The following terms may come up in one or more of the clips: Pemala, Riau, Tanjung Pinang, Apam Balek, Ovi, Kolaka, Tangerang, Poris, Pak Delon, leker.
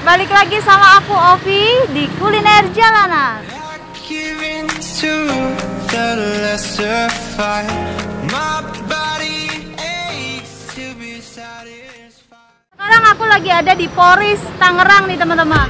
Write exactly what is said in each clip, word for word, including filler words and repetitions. Balik lagi sama aku Ovi di Kuliner Jalanan. Sekarang aku lagi ada di Poris, Tangerang nih teman-teman.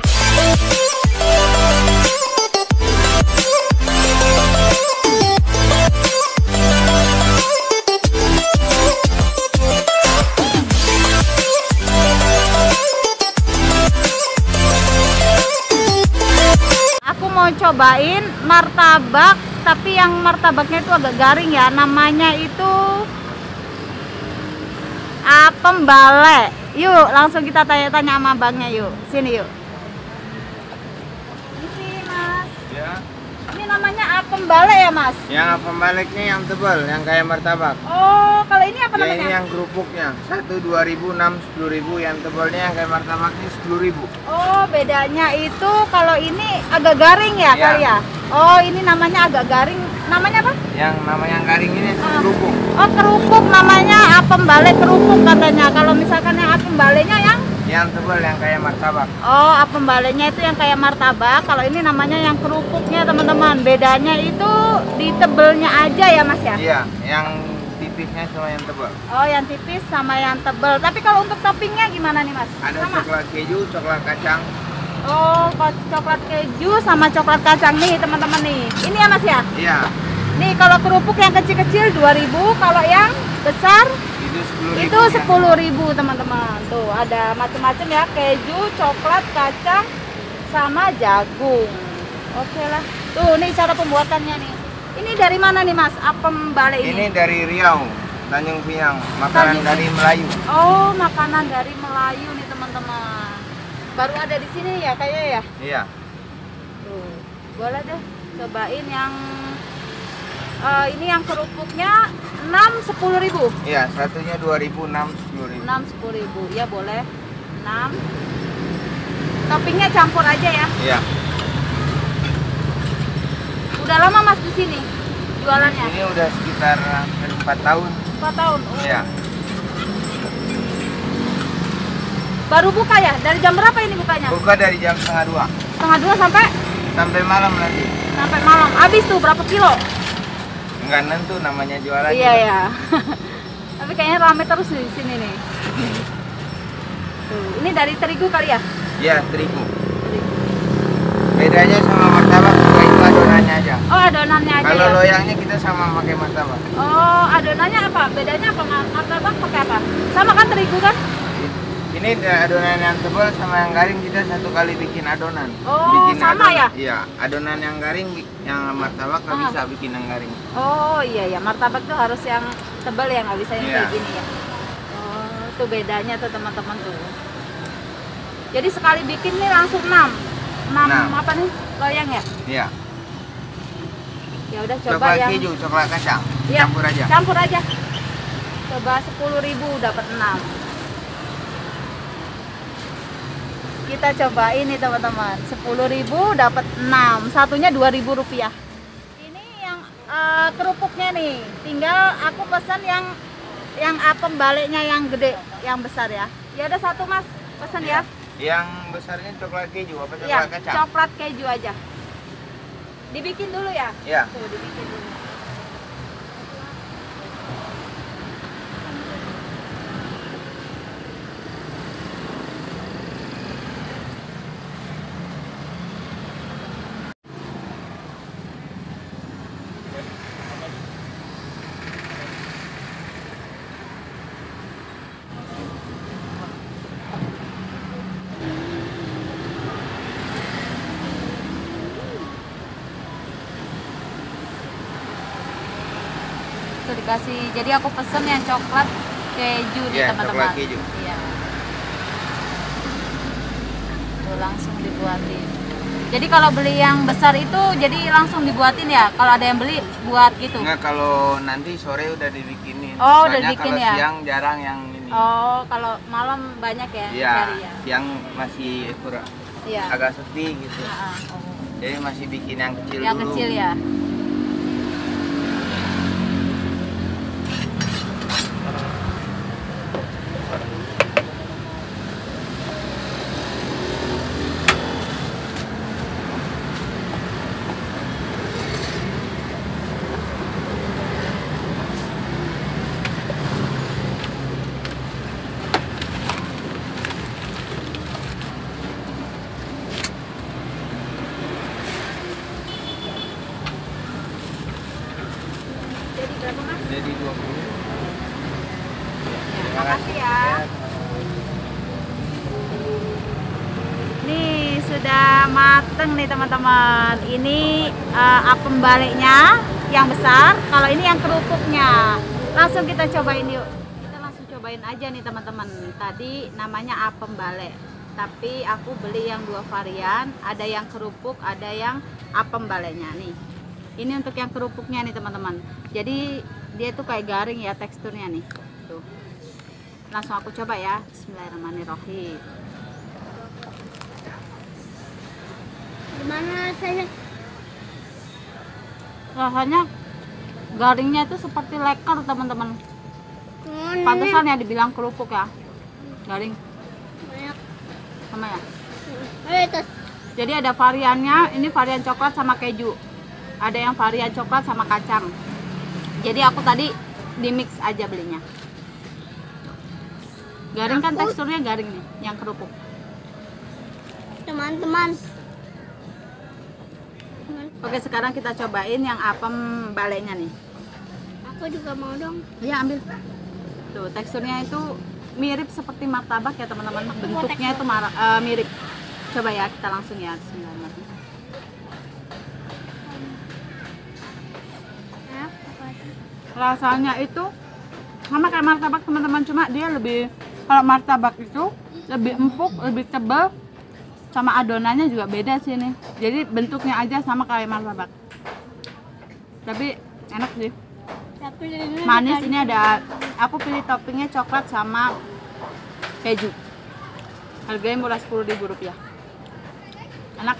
Cobain martabak, tapi yang martabaknya itu agak garing ya, namanya itu Apam Balek. Yuk langsung kita tanya-tanya sama abangnya, yuk sini yuk. Isi mas ya. Ini namanya Apam Balek ya mas? Yang Apam Baleknya yang tebal, yang kayak martabak. Oh, kalau ini apa ya, namanya? Ini yang kerupuknya, satu dua ribu, enam sepuluh ribu. Yang tebalnya yang kayak martabaknya sepuluh ribu. Oh, bedanya itu kalau ini agak garing ya, ya kali ya? Oh, ini namanya agak garing. Namanya apa? Yang namanya yang garing ini oh. kerupuk. Oh, kerupuk namanya Apam Balek kerupuk katanya. Kalau misalkan yang Apam Baleknya yang? Yang tebal yang kayak martabak. Oh, Apam Baleknya itu yang kayak martabak. Kalau ini namanya yang kerupuknya teman-teman. Bedanya itu di tebelnya aja ya mas ya? Iya, yang tipisnya sama yang tebal. Oh, yang tipis sama yang tebal. Tapi kalau untuk toppingnya gimana nih mas? Ada sama? Coklat keju, coklat kacang. Oh, coklat keju sama coklat kacang nih teman-teman nih. Ini ya mas ya? Iya. Nih kalau kerupuk yang kecil-kecil dua ribu, kalau yang besar itu sepuluh ribu teman-teman. Tuh ada macam-macam ya, keju, coklat, kacang, sama jagung. Oke lah. Tuh nih cara pembuatannya nih. Ini dari mana nih mas Apam Balek ini? Ini dari Riau, Tanjung Pinang. Makanan Tanjung. dari Melayu. Oh, makanan dari Melayu nih teman-teman. Baru ada di sini ya kayaknya ya? Iya. Tuh, boleh deh cobain yang uh, ini yang kerupuknya enam sepuluh ribu. Iya, satunya dua ribu, enam sepuluh ribu. enam sepuluh ribu. Ya boleh. enam. Toppingnya campur aja ya. Iya. Udah lama mas di sini jualannya? Ini udah sekitar empat tahun. empat tahun. Oh. Iya. Baru buka ya? Dari jam berapa ini bukanya? Buka dari jam setengah dua. Setengah dua sampai? Sampai malam nanti. Sampai malam. Habis tuh berapa kilo? Enggak nentu namanya jualan. Iya ya. Tapi kayaknya ramai terus di sini nih. Tuh, ini dari terigu kali ya? Iya, terigu. terigu. Bedanya sama martabak juga itu adonannya aja. Oh, adonannya aja. Kalau ya? Loyangnya kita sama pakai martabak. Oh, adonannya apa? Bedanya apa martabak pakai apa? Sama kan terigu kan? Ini adonan yang tebal sama yang garing kita satu kali bikin adonan. Oh, bikin sama adonan, ya? Iya, adonan yang garing yang martabak nggak ah. bisa bikin yang garing. Oh iya ya, martabak tuh harus yang tebal ya, nggak bisa yang yeah. kayak gini ya. Oh, tuh bedanya tuh teman-teman tuh. Jadi sekali bikin nih langsung enam. enam, enam. apa nih? Loyang ya? Iya. Ya udah coba, coba yang keju, coklat kacang. Ya, campur aja. Campur aja. Coba sepuluh ribu dapat enam. Kita coba ini teman-teman, sepuluh ribu dapat enam, satunya dua ribu rupiah. Ini yang uh, kerupuknya nih, tinggal aku pesan yang yang Apam Baleknya yang gede, yang besar ya. Ya ada satu mas, pesan ya. ya. Yang besarnya coklat keju apa coklat ya, kacang? Coklat keju aja. Dibikin dulu ya? Iya. Tuh, dibikin dulu. Dikasih, jadi aku pesen yang coklat keju yeah, nih teman-teman. Iya. Tuh langsung dibuatin. Jadi kalau beli yang besar itu jadi langsung dibuatin ya. Kalau ada yang beli buat gitu. Enggak, kalau nanti sore udah dibikinin. Oh, Soalnya udah dibikin ya. Siang jarang yang ini. Oh, kalau malam banyak ya. Iya. Ya. Siang masih kurang. Iya. Agak sepi gitu. Nah, oh. Jadi masih bikin yang kecil yang dulu. Yang kecil ya. Sudah mateng nih teman-teman. Ini uh, apem baleknya yang besar. Kalau ini yang kerupuknya. Langsung kita cobain yuk. Kita langsung cobain aja nih teman-teman. Tadi namanya apem balek, tapi aku beli yang dua varian. Ada yang kerupuk, ada yang apem baleknya nih. Ini untuk yang kerupuknya nih teman-teman. Jadi dia tuh kayak garing ya teksturnya nih. Tuh. Langsung aku coba ya. Bismillahirrahmanirrahim. Gimana rasanya? Rasanya garingnya itu seperti leker teman-teman. Pantesan ya dibilang kerupuk ya. Garing. Sama ya? Jadi ada variannya. Ini varian coklat sama keju. Ada yang varian coklat sama kacang. Jadi aku tadi di mix aja belinya. Garing kan teksturnya garing nih, yang kerupuk. Teman-teman. Oke, sekarang kita cobain yang apem baleknya nih. Aku juga mau dong. Iya, ambil. Tuh, teksturnya itu mirip seperti martabak ya, teman-teman. Bentuknya itu uh, mirip. Coba ya, kita langsung ya. Bismillahirrahmanirrahim. Rasanya itu sama kayak martabak, teman-teman. Cuma dia lebih, kalau martabak itu lebih empuk, lebih tebal. Sama adonannya juga beda sih nih. Jadi bentuknya aja sama kayak martabak. Tapi enak sih. Manis ini ada, aku pilih toppingnya coklat sama keju. Harganya murah sepuluh ribu rupiah. Enak.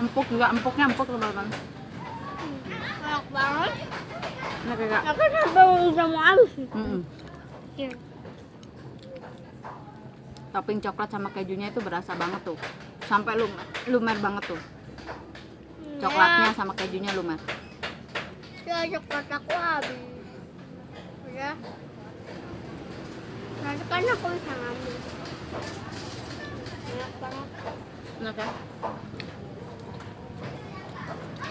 Empuk juga, empuknya empuk teman-teman. Enak banget. Enak enggak? Aku sampai udah mau habis. Heeh. Topping coklat sama kejunya itu berasa banget tuh, sampai lumer, lumer banget tuh. Coklatnya sama kejunya lumer. Ya coklat aku habis. Ya. Nanti kan aku bisa ngambil. Enak banget. Enak ya?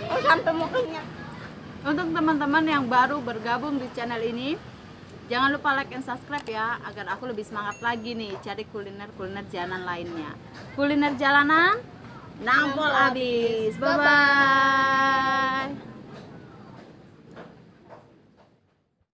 Oh sampai mau kenyang. Untuk teman-teman yang baru bergabung di channel ini, jangan lupa like and subscribe ya, agar aku lebih semangat lagi nih cari kuliner-kuliner jalan lainnya. Kuliner jalanan nampol habis. Bye-bye.